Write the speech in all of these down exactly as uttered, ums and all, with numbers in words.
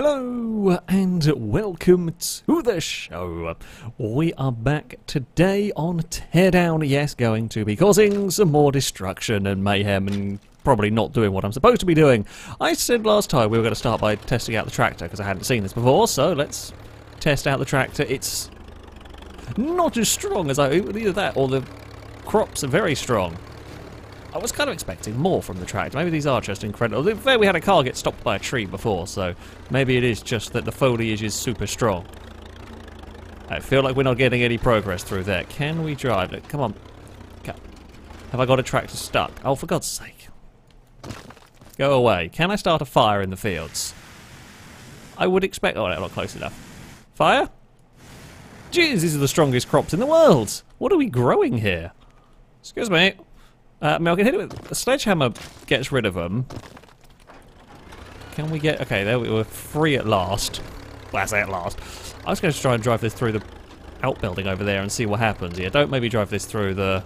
Hello and welcome to the show. We are back today on Teardown. Yes, going to be causing some more destruction and mayhem and probably not doing what I'm supposed to be doing. I said last time we were going to start by testing out the tractor because I hadn't seen this before, so let's test out the tractor. It's not as strong as I... either that or the crops are very strong. I was kind of expecting more from the tractor. Maybe these are just incredible. We had a car get stopped by a tree before, so maybe it is just that the foliage is super strong. I feel like we're not getting any progress through there. Can we drive it? Come on. Have I got a tractor stuck? Oh, for God's sake. Go away. Can I start a fire in the fields? I would expect... oh, no, not close enough. Fire? Jeez, these are the strongest crops in the world. What are we growing here? Excuse me. Uh, I mean, I can hit it with... a sledgehammer gets rid of them. Can we get... okay, there we were. Free at last. Well, I say at last. I was going to try and drive this through the outbuilding over there and see what happens. Yeah, don't maybe drive this through the...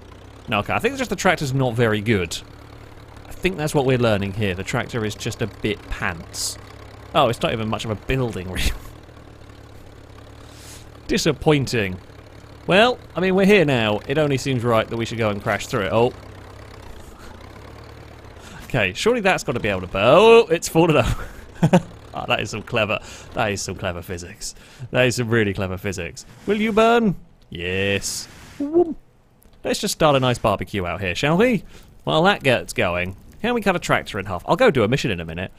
no, okay. I think it's just the tractor's not very good. I think that's what we're learning here. The tractor is just a bit pants. Oh, it's not even much of a building, really. Disappointing. Well, I mean, we're here now. It only seems right that we should go and crash through it. Oh. Okay, surely that's got to be able to burn. Oh, it's fallen up. Oh, that is some clever, that is some clever physics. That is some really clever physics. Will you burn? Yes. Whoop. Let's just start a nice barbecue out here, shall we? While that gets going, can we cut a tractor in half? I'll go do a mission in a minute.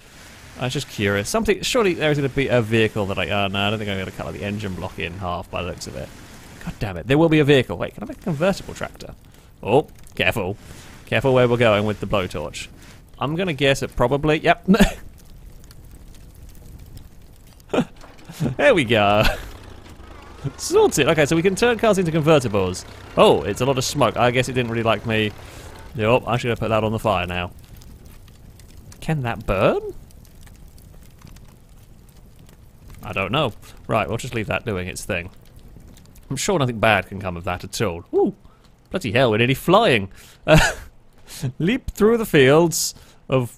I was just curious. Something. Surely there is going to be a vehicle that I... oh, no, I don't think I'm going to cut like, the engine block in half by the looks of it. God damn it. There will be a vehicle. Wait, can I make a convertible tractor? Oh, careful. Careful where we're going with the blowtorch. I'm gonna guess it probably. Yep. There we go. Sorted. Okay, so we can turn cars into convertibles. Oh, it's a lot of smoke. I guess it didn't really like me. Yup, I should have put that on the fire now. Can that burn? I don't know. Right, we'll just leave that doing its thing. I'm sure nothing bad can come of that at all. Ooh, bloody hell, we're nearly flying. Leap through the fields of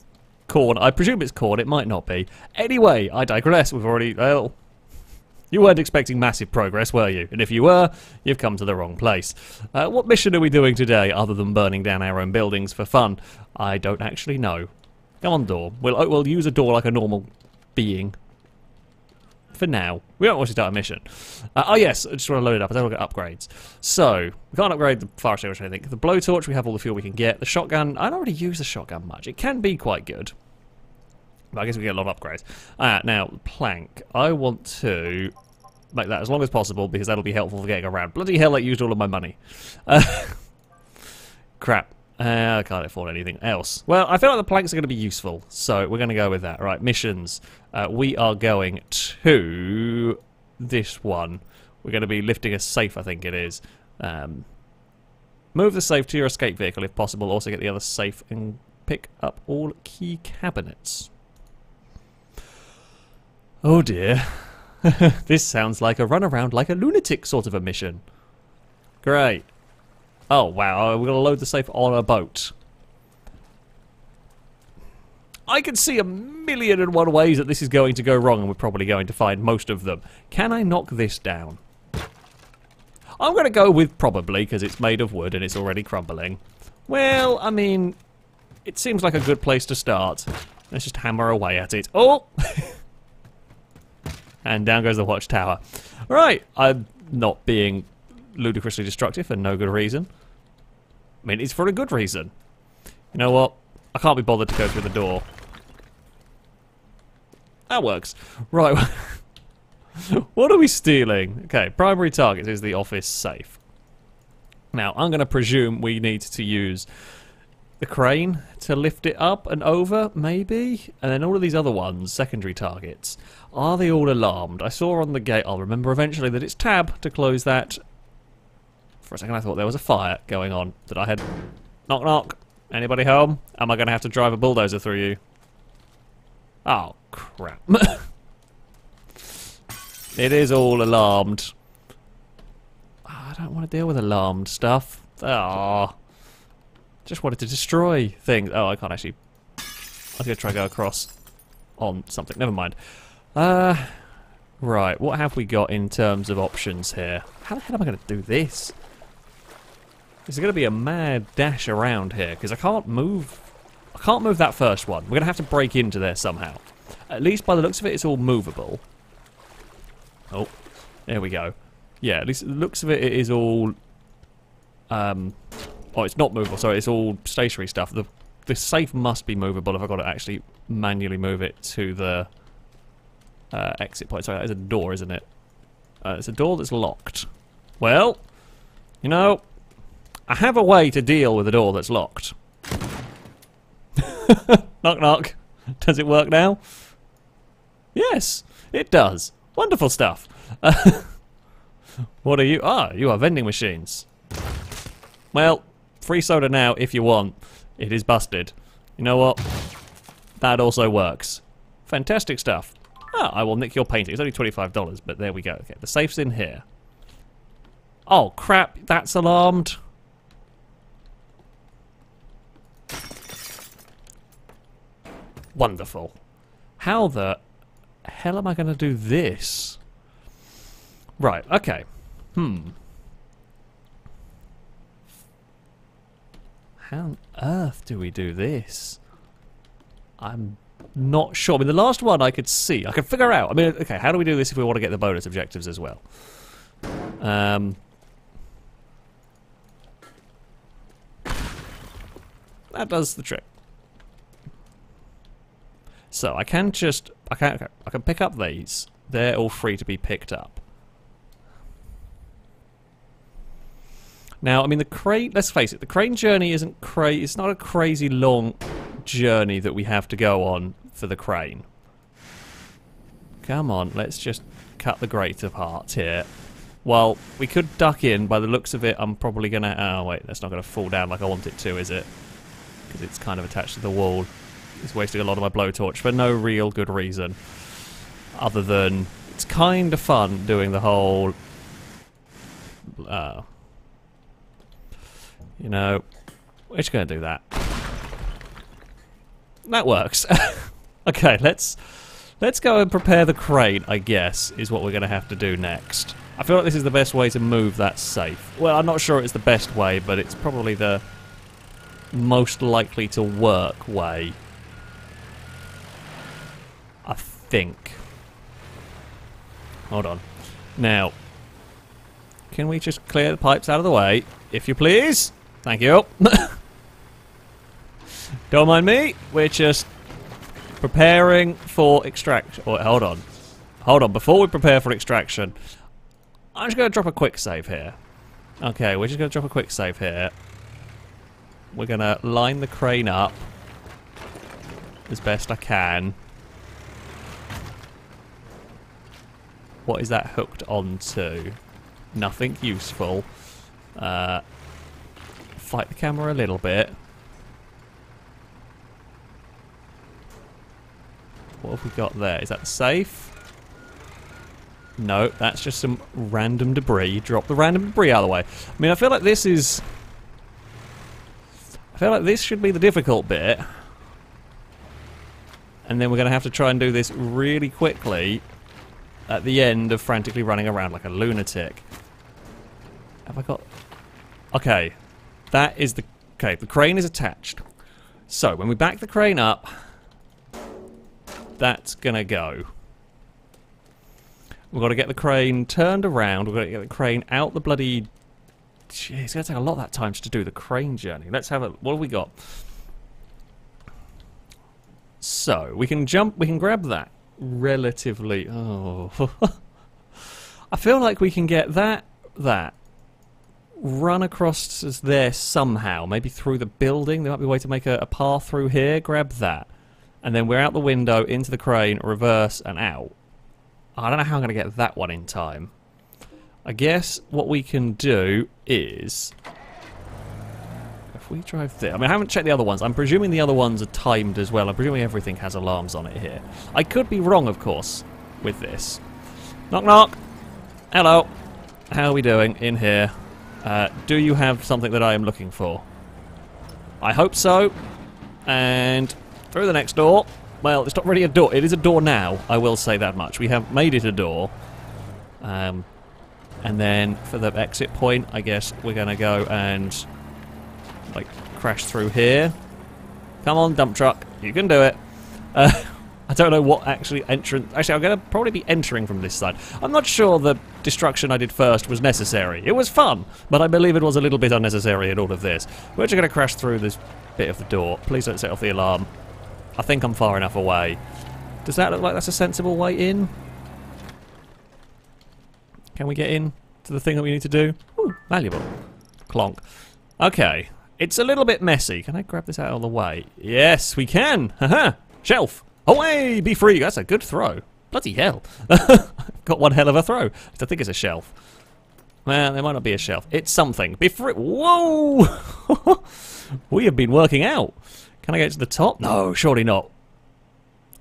corn. I presume it's corn, it might not be. Anyway, I digress. We've already... well, you weren't expecting massive progress, were you? And if you were, you've come to the wrong place. Uh, what mission are we doing today other than burning down our own buildings for fun? I don't actually know. Come on, door. We'll, we'll use a door like a normal being. For now. We don't want to start a mission. Uh, oh yes, I just want to load it up. I don't want to get upgrades. So, we can't upgrade the fire extinguisher or anything. The blowtorch, we have all the fuel we can get. The shotgun, I don't really use the shotgun much. It can be quite good. But I guess we get a lot of upgrades. Uh, now, plank. I want to make that as long as possible because that'll be helpful for getting around. Bloody hell, I used all of my money. Uh, crap. Uh, I can't afford anything else. Well, I feel like the planks are going to be useful, so we're going to go with that. Right, missions. Uh, we are going to this one. We're going to be lifting a safe, I think it is. Um, move the safe to your escape vehicle if possible. Also get the other safe and pick up all key cabinets. Oh dear. This sounds like a runaround like a lunatic sort of a mission. Great. Oh, wow, we're going to load the safe on a boat. I can see a million and one ways that this is going to go wrong, and we're probably going to find most of them. Can I knock this down? I'm going to go with probably, because it's made of wood and it's already crumbling. Well, I mean, it seems like a good place to start. Let's just hammer away at it. Oh! And down goes the watchtower. Right, I'm not being... ludicrously destructive for no good reason. I mean, it's for a good reason. You know what? I can't be bothered to go through the door. That works. Right. What are we stealing? Okay, primary target is the office safe. Now, I'm going to presume we need to use the crane to lift it up and over, maybe? And then all of these other ones, secondary targets. Are they all alarmed? I saw on the gate, I'll remember eventually that it's tab to close that. For a second I thought there was a fire going on that I had... knock knock. Anybody home? Am I going to have to drive a bulldozer through you? Oh, crap. It is all alarmed. I don't want to deal with alarmed stuff. Ah, just wanted to destroy things. Oh, I can't actually... I was going to try to go across on something. Never mind. Uh, right, what have we got in terms of options here? How the hell am I going to do this? There's going to be a mad dash around here, because I can't move... I can't move that first one. We're going to have to break into there somehow. At least by the looks of it, it's all movable. Oh, there we go. Yeah, at least the looks of it, it is all... Um, oh, it's not movable, sorry, it's all stationary stuff. The, the safe must be movable if I've got to actually manually move it to the uh, exit point. Sorry, that is a door, isn't it? Uh, it's a door that's locked. Well, you know, I have a way to deal with a door that's locked. Knock, knock. Does it work now? Yes, it does. Wonderful stuff. Uh, what are you? Ah, you are vending machines. Well, free soda now if you want. It is busted. You know what? That also works. Fantastic stuff. Ah, I will nick your painting. It's only twenty-five dollars, but there we go. Okay, the safe's in here. Oh, crap. That's alarmed. Wonderful. How the hell am I going to do this? Right, okay. Hmm. How on earth do we do this? I'm not sure. I mean, the last one I could see. I could figure out. I mean, okay, how do we do this if we want to get the bonus objectives as well? Um... That does the trick. So I can just, I can, okay, I can pick up these. They're all free to be picked up. Now, I mean, the crane, let's face it, the crane journey isn't cra- it's not a crazy long journey that we have to go on for the crane. Come on, let's just cut the greater part here. Well, we could duck in. By the looks of it, I'm probably going to, oh wait, that's not going to fall down like I want it to, is it? Because it's kind of attached to the wall. It's wasting a lot of my blowtorch for no real good reason. Other than it's kind of fun doing the whole... Uh, you know, we're just going to do that. That works. Okay, let's let's go and prepare the crane, I guess, is what we're going to have to do next. I feel like this is the best way to move that safe. Well, I'm not sure it's the best way, but it's probably the most likely to work way. I think. Hold on. Now, can we just clear the pipes out of the way, if you please? Thank you. Don't mind me. We're just preparing for extraction. Oh, hold on. Hold on. Before we prepare for extraction, I'm just going to drop a quick save here. Okay, we're just going to drop a quick save here. We're going to line the crane up as best I can. What is that hooked onto? Nothing useful. Uh, fight the camera a little bit. What have we got there? Is that safe? No, that's just some random debris. Drop the random debris out of the way. I mean, I feel like this is... I feel like this should be the difficult bit. And then we're going to have to try and do this really quickly... at the end of frantically running around like a lunatic. Have I got... Okay. That is the... Okay, the crane is attached. So, when we back the crane up... that's gonna go. We've got to get the crane turned around. We've got to get the crane out the bloody... Jeez, it's gonna take a lot of that time just to do the crane journey. Let's have a... What have we got? So, we can jump... We can grab that. Relatively, oh, I feel like we can get that, that, run across there somehow, maybe through the building. There might be a way to make a, a path through here, grab that, and then we're out the window, into the crane, reverse, and out. I don't know how I'm going to get that one in time. I guess what we can do is, if we drive there... I mean, I haven't checked the other ones. I'm presuming the other ones are timed as well. I'm presuming everything has alarms on it here. I could be wrong, of course, with this. Knock, knock. Hello. How are we doing in here? Uh, do you have something that I am looking for? I hope so. And through the next door. Well, it's not really a door. It is a door now, I will say that much. We have made it a door. Um, and then for the exit point, I guess we're going to go and, like, crash through here. Come on, dump truck. You can do it. Uh, I don't know what actually entrance... Actually, I'm going to probably be entering from this side. I'm not sure the destruction I did first was necessary. It was fun, but I believe it was a little bit unnecessary in all of this. We're just going to crash through this bit of the door. Please don't set off the alarm. I think I'm far enough away. Does that look like that's a sensible way in? Can we get in to the thing that we need to do? Ooh, valuable. Clonk. Okay. It's a little bit messy. Can I grab this out of the way? Yes, we can. Haha. Shelf. Away! Be free! That's a good throw. Bloody hell. Got one hell of a throw. I think it's a shelf. Well, there might not be a shelf. It's something. Be free! Whoa! We have been working out. Can I get to the top? No, surely not.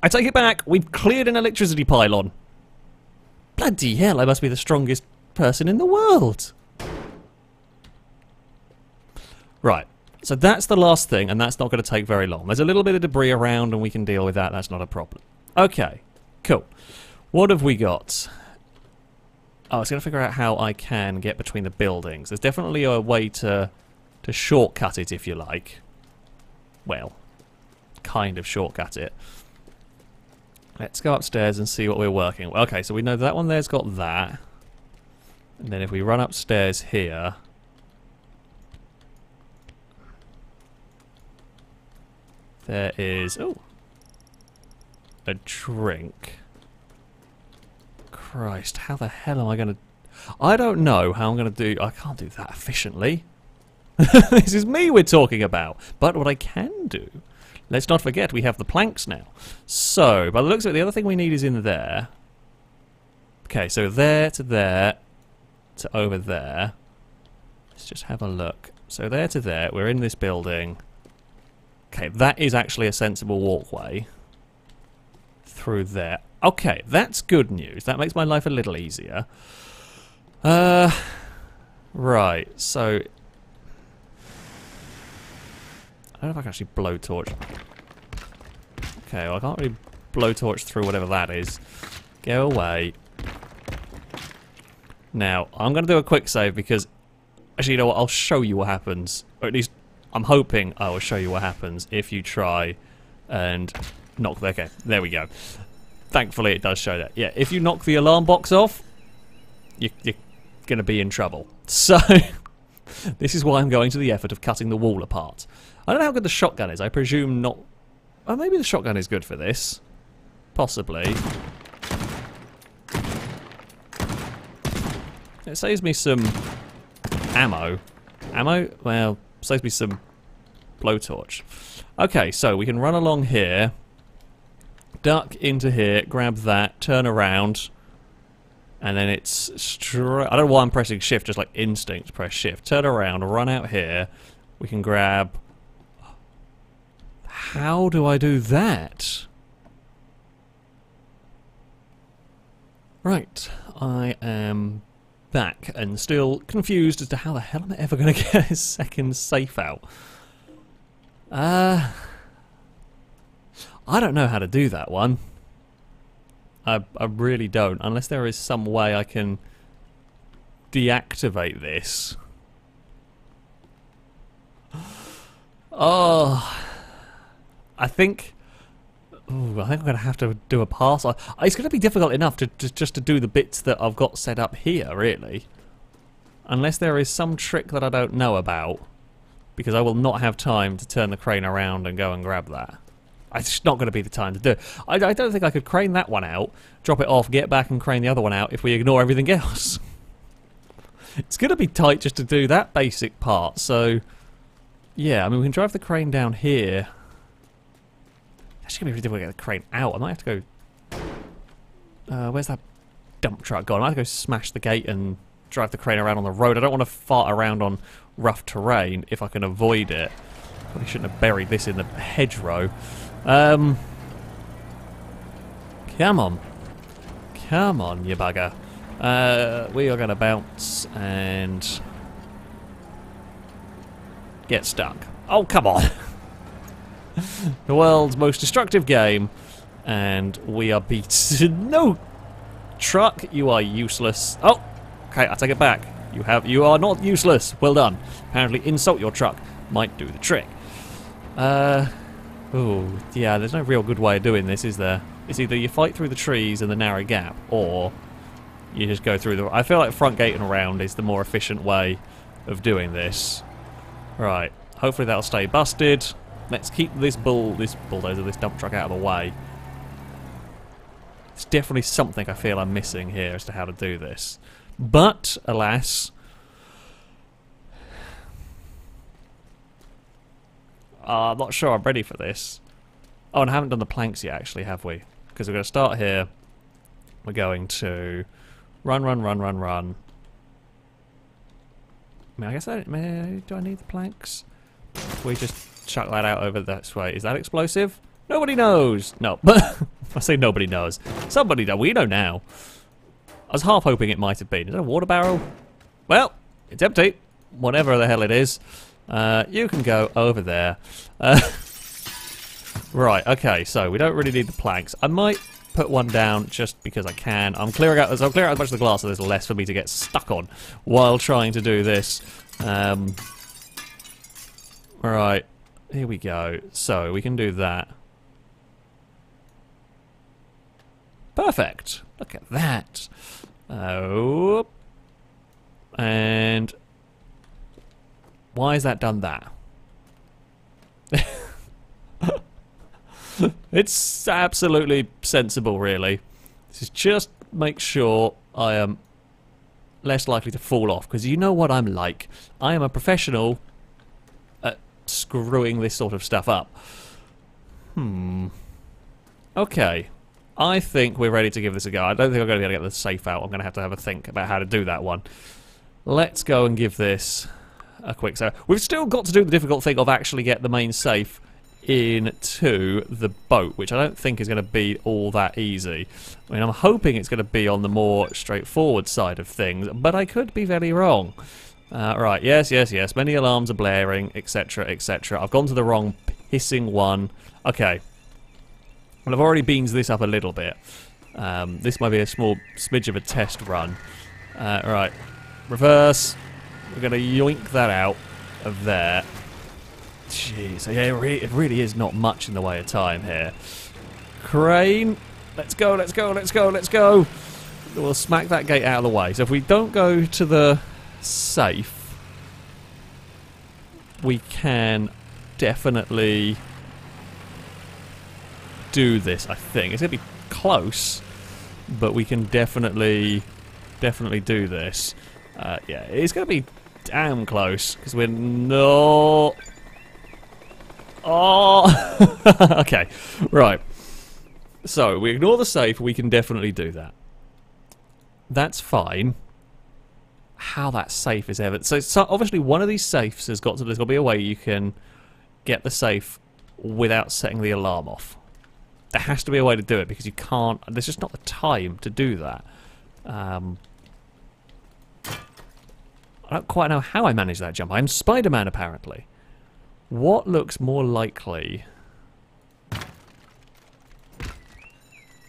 I take it back. We've cleared an electricity pylon. Bloody hell, I must be the strongest person in the world. Right. So that's the last thing, and that's not going to take very long. There's a little bit of debris around, and we can deal with that. That's not a problem. Okay, cool. What have we got? Oh, I was going to figure out how I can get between the buildings. There's definitely a way to, to shortcut it, if you like. Well, kind of shortcut it. Let's go upstairs and see what we're working with. Okay, so we know that one there's got that. And then if we run upstairs here... There is, oh, a drink. Christ, how the hell am I going to... I don't know how I'm going to do... I can't do that efficiently. This is me we're talking about. But what I can do... Let's not forget, we have the planks now. So, by the looks of it, the other thing we need is in there. Okay, so there to there to over there. Let's just have a look. So there to there, we're in this building... Okay, that is actually a sensible walkway through there. Okay, that's good news. That makes my life a little easier. Uh, right, so... I don't know if I can actually blowtorch. Okay, well, I can't really blowtorch through whatever that is. Go away. Now, I'm going to do a quick save because... Actually, you know what? I'll show you what happens. Or at least... I'm hoping I will show you what happens if you try and knock the... Okay, there we go. Thankfully, it does show that. Yeah, if you knock the alarm box off, you, you're going to be in trouble. So, this is why I'm going to the effort of cutting the wall apart. I don't know how good the shotgun is. I presume not... Oh, maybe the shotgun is good for this. Possibly. It saves me some ammo. Ammo? Well... Saves me some blowtorch. Okay, so we can run along here, duck into here, grab that, turn around, and then it's straight. I don't know why I'm pressing shift, just like instinct press shift. Turn around, run out here. We can grab. How do I do that? Right, I am. Back and still confused as to how the hell am I ever going to get a second safe out. Uh, I don't know how to do that one. I, I really don't, unless there is some way I can deactivate this. Oh, I think... Ooh, I think I'm going to have to do a pass. It's going to be difficult enough to, to just to do the bits that I've got set up here, really. Unless there is some trick that I don't know about. Because I will not have time to turn the crane around and go and grab that. It's just not going to be the time to do it. I, I don't think I could crane that one out, drop it off, get back and crane the other one out if we ignore everything else. It's going to be tight just to do that basic part. So, yeah, I mean, we can drive the crane down here. It's going to be really difficult to get the crane out. I might have to go... Uh, where's that dump truck gone? I might have to go smash the gate and drive the crane around on the road. I don't want to fart around on rough terrain if I can avoid it. Probably shouldn't have buried this in the hedgerow. Um, come on. Come on, you bugger. Uh, we are going to bounce and... get stuck. Oh, come on. The world's most destructive game And we are beaten. No! Truck, you are useless. Oh! Okay, I take it back. You have, you are not useless. Well done. Apparently insult your truck might do the trick. Uh, oh, yeah, there's no real good way of doing this, is there? It's either you fight through the trees and the narrow gap, or you just go through the... I feel like front gate and around is the more efficient way of doing this. Right, hopefully that'll stay busted. Let's keep this bull, this bulldozer, this dump truck out of the way. It's definitely something I feel I'm missing here as to how to do this. But, alas... Uh, I'm not sure I'm ready for this. Oh, and I haven't done the planks yet, actually, have we? Because we're going to start here. We're going to run, run, run, run, run. I mean, I guess I don't... Do I need the planks? We just chuck that out over this way. Is that explosive? Nobody knows! No. I say nobody knows. Somebody knows. We know now. I was half hoping it might have been. Is that a water barrel? Well, it's empty. Whatever the hell it is. Uh, you can go over there. Uh, right, okay, so we don't really need the planks. I might put one down just because I can. I'm clearing out, so I'm clearing out as much of the glass so there's less for me to get stuck on while trying to do this. Um, right, here we go. So we can do that. Perfect. Look at that. Oh, and... Why has that done that? It's absolutely sensible, really. This is just make sure I am less likely to fall off, because you know what I'm like. I am a professional at screwing this sort of stuff up. Hmm. Okay. I think we're ready to give this a go. I don't think I'm going to be able to get the safe out. I'm going to have to have a think about how to do that one. Let's go and give this... a quick so we've still got to do the difficult thing of actually get the main safe into the boat, which I don't think is going to be all that easy. I mean, I'm hoping it's going to be on the more straightforward side of things, but I could be very wrong. Uh, right, yes, yes, yes, many alarms are blaring, etc, et cetera. I've gone to the wrong pissing one. Okay, well, I've already beans this up a little bit. Um, this might be a small smidge of a test run. Uh, right, reverse. We're going to yoink that out of there. Jeez, yeah, it, re it really is not much in the way of time here. Crane, let's go, let's go, let's go, let's go. We'll smack that gate out of the way. So if we don't go to the safe, we can definitely do this, I think. It's going to be close, but we can definitely, definitely do this. Uh, yeah, it's going to be damn close, because we're not... Oh! Okay, right. So, we ignore the safe, we can definitely do that. That's fine. How that safe is ever... So, so, obviously, one of these safes has got to... There's got to be a way you can get the safe without setting the alarm off. There has to be a way to do it, because you can't... There's just not the time to do that. Um... I don't quite know how I managed that jump. I'm Spider-Man, apparently. What looks more likely?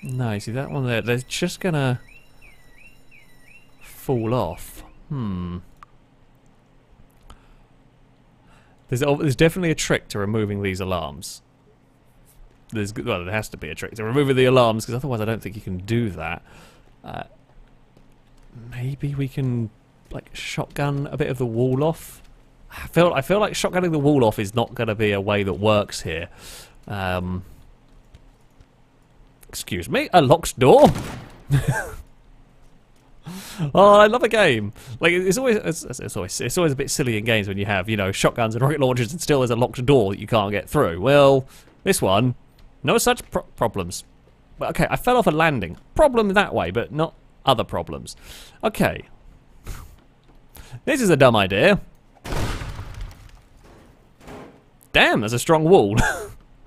No, you see that one there? They're just gonna fall off. Hmm. There's, there's definitely a trick to removing these alarms. There's, well, there has to be a trick to removing the alarms, because otherwise I don't think you can do that. Uh, maybe we can... like shotgun a bit of the wall off. I feel I feel like shotgunning the wall off is not going to be a way that works here. Um, excuse me, a locked door. Oh, I love a game like it's always it's, it's always it's always a bit silly in games when you have, you know, shotguns and rocket launchers, and still there's a locked door that you can't get through. Well, this one, no such pro problems. But okay, I fell off a landing. Problem that way, but not other problems. Okay. This is a dumb idea. Damn, there's a strong wall.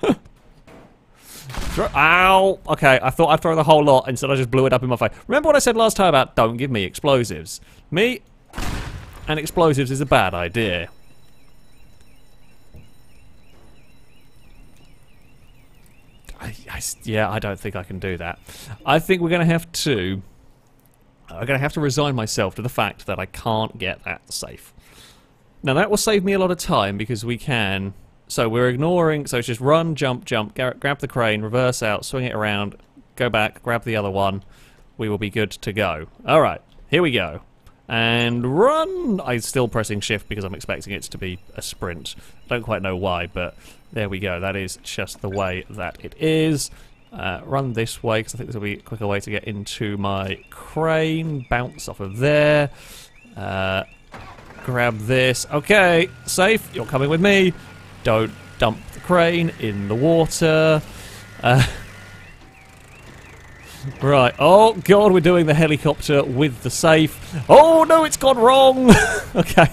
Ow! Okay, I thought I'd throw the whole lot, instead I just blew it up in my face. Remember what I said last time about don't give me explosives? Me and explosives is a bad idea. I I, I, yeah, I don't think I can do that. I think we're going to have to... I'm going to have to resign myself to the fact that I can't get that safe. Now that will save me a lot of time because we can... So we're ignoring... So it's just run, jump, jump, grab the crane, reverse out, swing it around, go back, grab the other one. We will be good to go. Alright, here we go. And run! I'm still pressing shift because I'm expecting it to be a sprint. Don't quite know why, but there we go. That is just the way that it is. Uh, run this way because I think this will be a quicker way to get into my crane. Bounce off of there. Uh, grab this. Okay, safe. You're coming with me. Don't dump the crane in the water. Uh, right. Oh, God, we're doing the helicopter with the safe. Oh, no, it's gone wrong. Okay.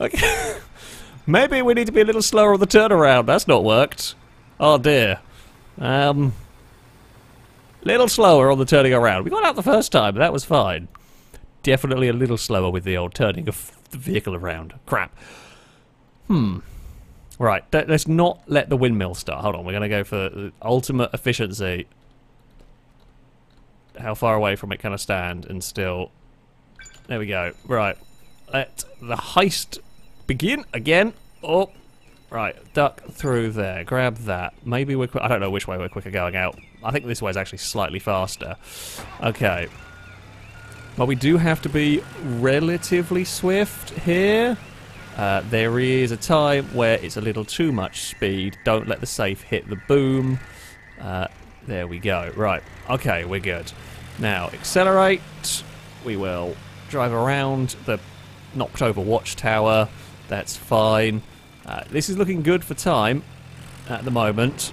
Okay. Maybe we need to be a little slower on the turnaround. That's not worked. Oh, dear. Um, little slower on the turning around. We got out the first time. That was fine. Definitely a little slower with the old turning of the vehicle around. Crap. Hmm. Right, let's not let the windmill start. Hold on, we're going to go for ultimate efficiency. How far away from it can I stand and still... There we go. Right, let the heist begin again. Oh, right, duck through there. Grab that. Maybe we're... I don't know which way we're quicker going out. I think this way is actually slightly faster. Okay. Well, we do have to be relatively swift here. Uh, there is a time where it's a little too much speed. Don't let the safe hit the boom. Uh, there we go. Right. Okay, we're good. Now, accelerate. We will drive around the knocked over watchtower. That's fine. Uh, this is looking good for time at the moment.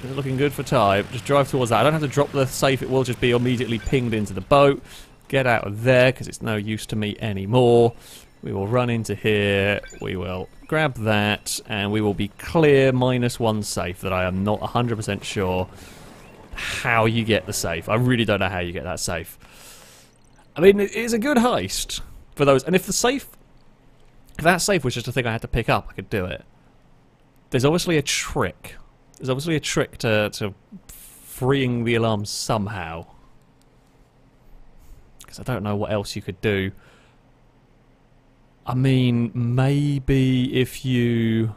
This is looking good for time. Just drive towards that. I don't have to drop the safe. It will just be immediately pinged into the boat. Get out of there because it's no use to me anymore. We will run into here, we will grab that, and we will be clear minus one safe that I am not one hundred percent sure how you get the safe. I really don't know how you get that safe. I mean, it is a good heist for those, and if the safe, if that safe was just a thing I had to pick up, I could do it. There's obviously a trick. There's obviously a trick to, to freeing the alarm somehow. Because I don't know what else you could do. I mean, maybe if you...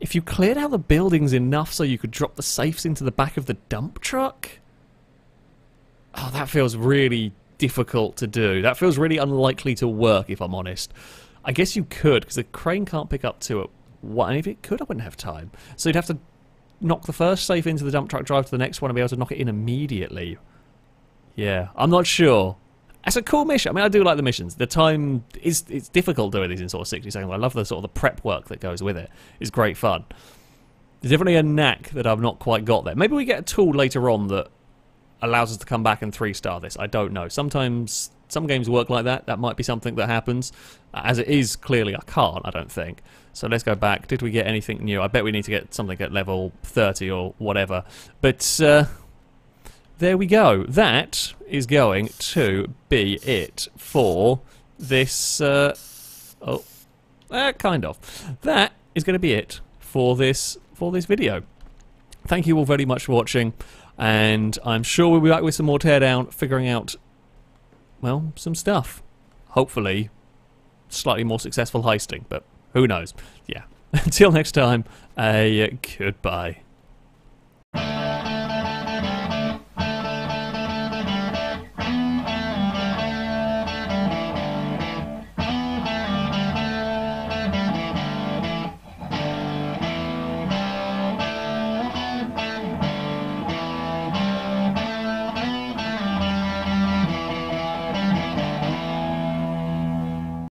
If you cleared out the buildings enough so you could drop the safes into the back of the dump truck? Oh, that feels really difficult to do. That feels really unlikely to work, if I'm honest. I guess you could, because the crane can't pick up to it. What? And if it could, I wouldn't have time. So you'd have to knock the first safe into the dump truck, drive to the next one, and be able to knock it in immediately. Yeah, I'm not sure. That's a cool mission. I mean, I do like the missions. The time is it's difficult doing these in sort of sixty seconds. I love the sort of the prep work that goes with it. It's great fun. There's definitely a knack that I've not quite got there. Maybe we get a tool later on that allows us to come back and three-star this. I don't know. Sometimes some games work like that. That might be something that happens. As it is, clearly I can't, I don't think. So let's go back. Did we get anything new? I bet we need to get something at level thirty or whatever. But... Uh, there we go. That is going to be it for this, uh, oh, uh, kind of. That is going to be it for this, for this video. Thank you all very much for watching, and I'm sure we'll be back with some more Teardown, figuring out, well, some stuff. Hopefully, slightly more successful heisting, but who knows. Yeah. Until next time, uh, goodbye.